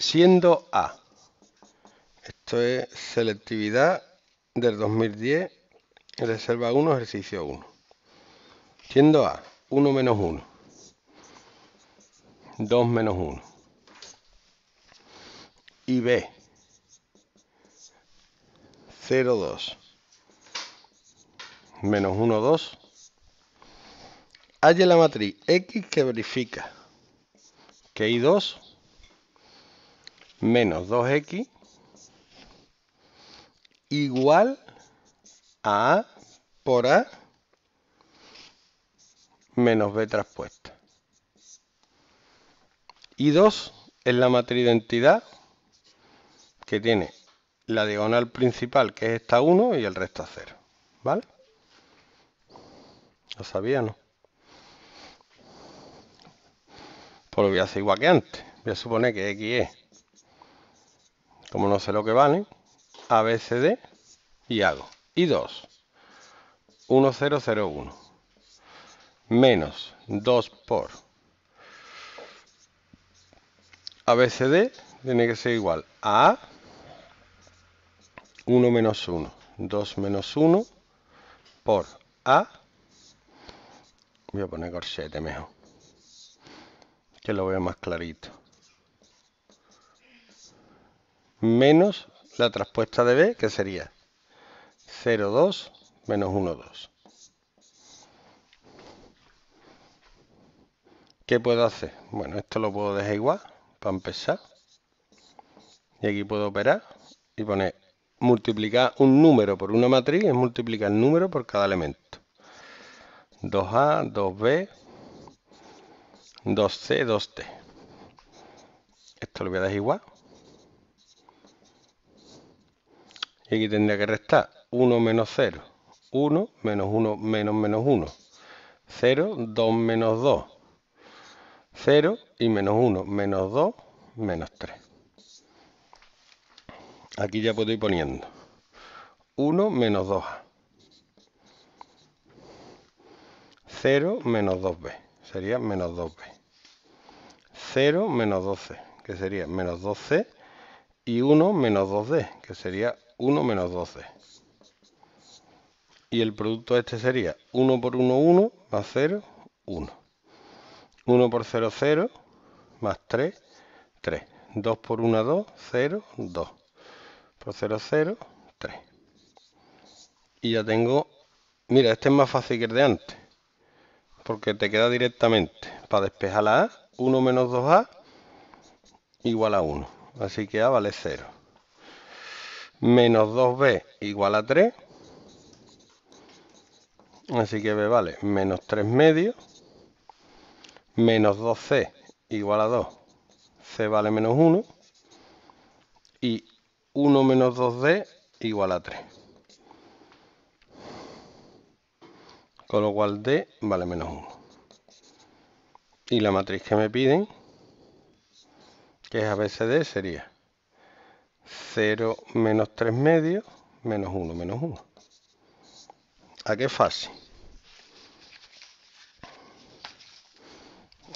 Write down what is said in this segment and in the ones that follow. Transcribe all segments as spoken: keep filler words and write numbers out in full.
siendo A. Esto es selectividad del dos mil diez, reserva uno, ejercicio uno. Siendo A, uno menos uno, dos menos uno. Y B, cero, dos, menos uno, dos. Halle la matriz X que verifica que I dos menos dos X igual a A por A menos B transpuesta. I dos es la matriz de entidad que tiene la diagonal principal, que es esta uno, y el resto a cero. ¿Vale? ¿Lo sabía, no? Pues lo voy a hacer igual que antes. Voy a suponer que X es, como no sé lo que valen, A, B, C, D, y hago I dos, uno, cero, cero, uno, menos dos por A, B, C, D, tiene que ser igual a A, uno menos uno, dos menos uno, por A, voy a poner corchete mejor, que lo veo más clarito, menos la transpuesta de B, que sería cero, dos, menos uno, dos. ¿Qué puedo hacer? Bueno, esto lo puedo dejar igual, para empezar, y aquí puedo operar y poner multiplicar un número por una matriz, es multiplicar el número por cada elemento, dos A, dos B, dos C, dos T. Esto lo voy a dejar igual. Y aquí tendría que restar uno menos cero, uno menos uno menos menos uno, cero, dos menos dos, cero y menos uno menos dos menos tres. Aquí ya puedo ir poniendo uno menos dos A, cero menos dos B. Sería menos dos B. cero menos dos C, que sería menos dos C. Y uno menos dos D, que sería uno menos dos D. Y el producto este sería uno por uno, uno, más cero, uno. uno por cero, cero, más tres, tres. dos por uno, dos, cero, dos. Por cero, cero, tres. Y ya tengo... Mira, este es más fácil que el de antes, porque te queda directamente, para despejar la A, uno menos dos A igual a uno. Así que A vale cero. Menos dos B igual a tres. Así que B vale menos tres medios. Menos dos C igual a dos. C vale menos uno. Y uno menos dos D igual a tres. Con lo cual D vale menos uno. Y la matriz que me piden, que es A B C D, sería cero menos tres medios, menos uno, menos uno. ¿A qué es fácil?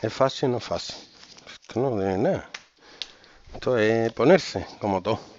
¿Es fácil o no fácil? Esto no tiene nada. Esto es ponerse, como todo.